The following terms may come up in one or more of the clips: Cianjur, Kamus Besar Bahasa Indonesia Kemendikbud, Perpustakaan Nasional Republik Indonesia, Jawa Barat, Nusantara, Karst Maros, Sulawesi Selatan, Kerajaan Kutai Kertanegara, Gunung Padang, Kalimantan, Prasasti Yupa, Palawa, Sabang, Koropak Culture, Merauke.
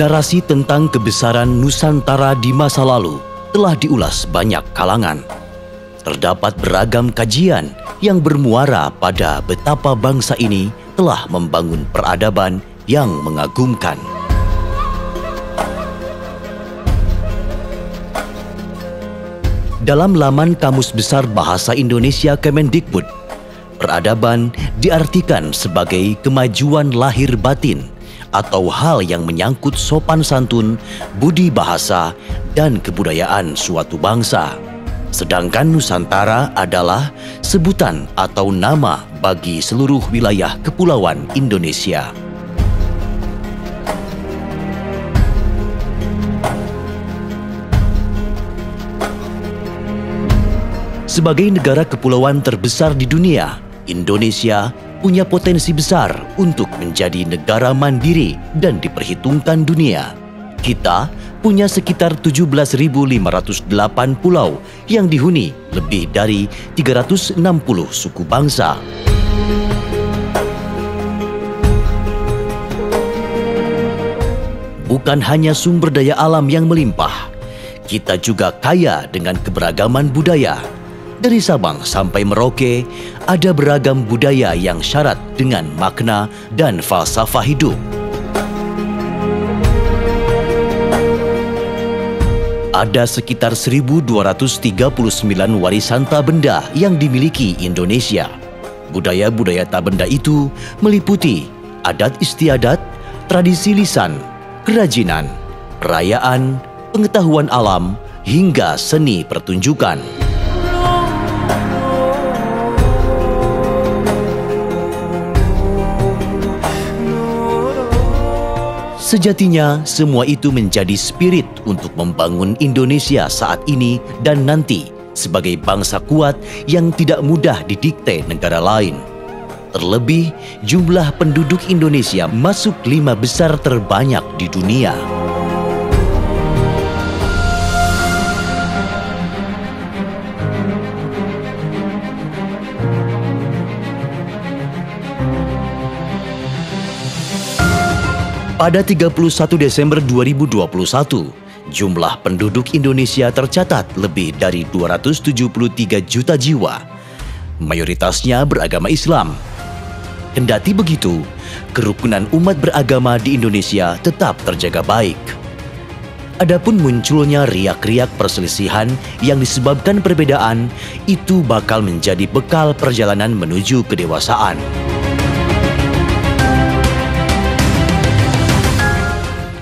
Narasi tentang kebesaran Nusantara di masa lalu telah diulas banyak kalangan. Terdapat beragam kajian yang bermuara pada betapa bangsa ini telah membangun peradaban yang mengagumkan. Dalam laman Kamus Besar Bahasa Indonesia Kemendikbud, peradaban diartikan sebagai kemajuan lahir batin atau hal yang menyangkut sopan santun, budi bahasa, dan kebudayaan suatu bangsa. Sedangkan Nusantara adalah sebutan atau nama bagi seluruh wilayah kepulauan Indonesia. Sebagai negara kepulauan terbesar di dunia, Indonesia punya potensi besar untuk menjadi negara mandiri dan diperhitungkan dunia. Kita punya sekitar 17.508 pulau yang dihuni lebih dari 360 suku bangsa. Bukan hanya sumber daya alam yang melimpah, kita juga kaya dengan keberagaman budaya. Dari Sabang sampai Merauke, ada beragam budaya yang syarat dengan makna dan falsafah hidup. Ada sekitar 1.239 warisan tabenda yang dimiliki Indonesia. Budaya-budaya tabenda itu meliputi adat istiadat, tradisi lisan, kerajinan, perayaan, pengetahuan alam, hingga seni pertunjukan. Sejatinya, semua itu menjadi spirit untuk membangun Indonesia saat ini dan nanti sebagai bangsa kuat yang tidak mudah didikte negara lain. Terlebih, jumlah penduduk Indonesia masuk 5 besar terbanyak di dunia. Pada 31 Desember 2021, jumlah penduduk Indonesia tercatat lebih dari 273 juta jiwa. Mayoritasnya beragama Islam. Kendati begitu, kerukunan umat beragama di Indonesia tetap terjaga baik. Adapun munculnya riak-riak perselisihan yang disebabkan perbedaan, itu bakal menjadi bekal perjalanan menuju kedewasaan.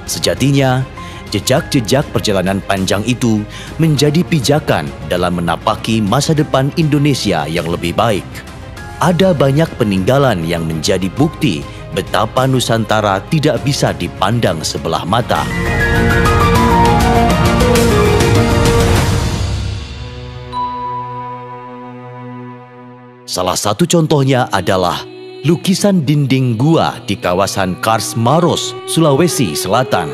Sejatinya, jejak-jejak perjalanan panjang itu menjadi pijakan dalam menapaki masa depan Indonesia yang lebih baik. Ada banyak peninggalan yang menjadi bukti betapa Nusantara tidak bisa dipandang sebelah mata. Salah satu contohnya adalah lukisan dinding gua di kawasan Karst Maros, Sulawesi Selatan.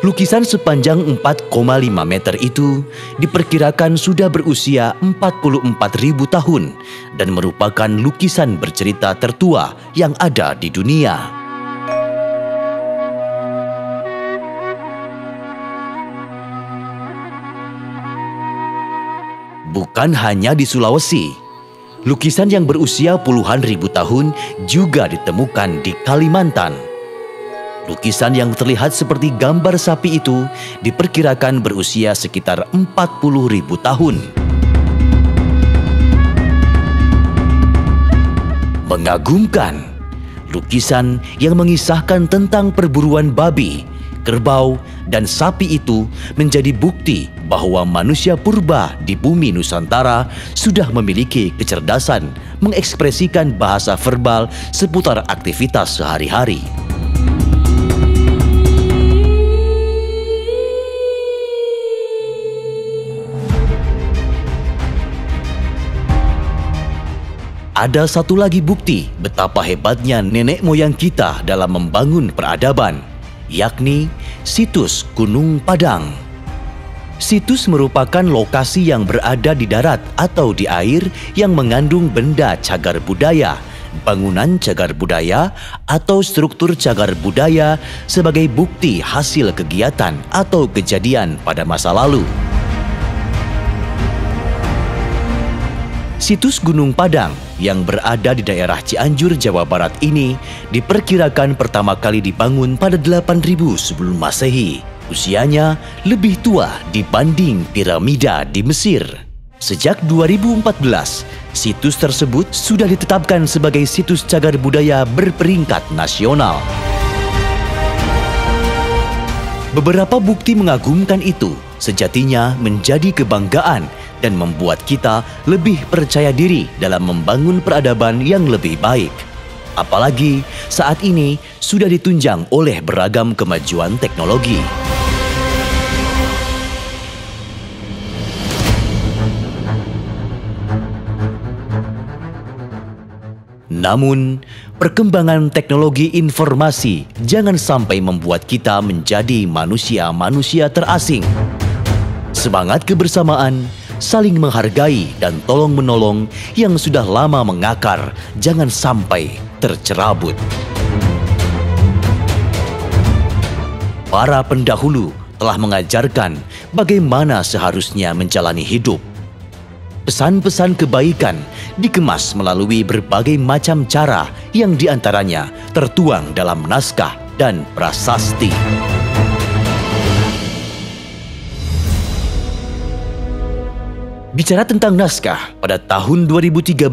Lukisan sepanjang 4,5 meter itu diperkirakan sudah berusia 44.000 tahun dan merupakan lukisan bercerita tertua yang ada di dunia. Bukan hanya di Sulawesi, lukisan yang berusia puluhan ribu tahun juga ditemukan di Kalimantan. Lukisan yang terlihat seperti gambar sapi itu diperkirakan berusia sekitar 40.000 tahun. Mengagumkan, lukisan yang mengisahkan tentang perburuan babi, kerbau, dan sapi itu menjadi bukti bahwa manusia purba di bumi Nusantara sudah memiliki kecerdasan mengekspresikan bahasa verbal seputar aktivitas sehari-hari. Ada satu lagi bukti betapa hebatnya nenek moyang kita dalam membangun peradaban, yakni situs Gunung Padang. Situs merupakan lokasi yang berada di darat atau di air yang mengandung benda cagar budaya bangunan cagar budaya atau struktur cagar budaya sebagai bukti hasil kegiatan atau kejadian pada masa lalu. Situs Gunung Padang yang berada di daerah Cianjur, Jawa Barat ini diperkirakan pertama kali dibangun pada 8.000 sebelum Masehi. Usianya lebih tua dibanding piramida di Mesir. Sejak 2014, situs tersebut sudah ditetapkan sebagai situs cagar budaya berperingkat nasional. Beberapa bukti mengagumkan itu sejatinya menjadi kebanggaan dan membuat kita lebih percaya diri dalam membangun peradaban yang lebih baik. Apalagi saat ini sudah ditunjang oleh beragam kemajuan teknologi. Namun, perkembangan teknologi informasi jangan sampai membuat kita menjadi manusia-manusia terasing. Semangat kebersamaan, saling menghargai dan tolong-menolong yang sudah lama mengakar, jangan sampai tercerabut. Para pendahulu telah mengajarkan bagaimana seharusnya menjalani hidup. Pesan-pesan kebaikan dikemas melalui berbagai macam cara yang diantaranya tertuang dalam naskah dan prasasti. Bicara tentang naskah, pada tahun 2013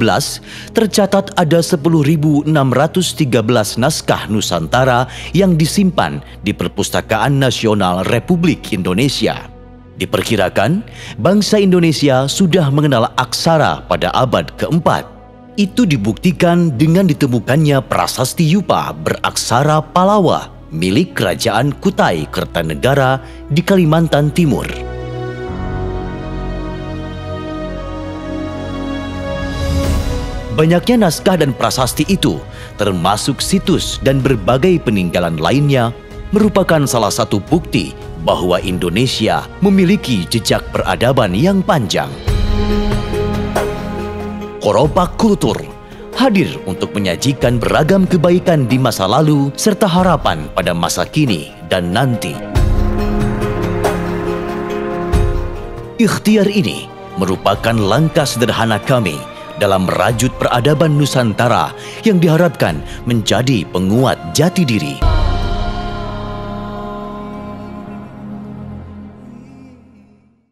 tercatat ada 10.613 naskah Nusantara yang disimpan di Perpustakaan Nasional Republik Indonesia. Diperkirakan, bangsa Indonesia sudah mengenal aksara pada abad keempat. Itu dibuktikan dengan ditemukannya Prasasti Yupa beraksara Palawa milik Kerajaan Kutai Kertanegara di Kalimantan Timur. Banyaknya naskah dan prasasti itu, termasuk situs dan berbagai peninggalan lainnya, merupakan salah satu bukti bahwa Indonesia memiliki jejak peradaban yang panjang. Koropak Culture hadir untuk menyajikan beragam kebaikan di masa lalu serta harapan pada masa kini dan nanti. Ikhtiar ini merupakan langkah sederhana kami dalam merajut peradaban Nusantara yang diharapkan menjadi penguat jati diri.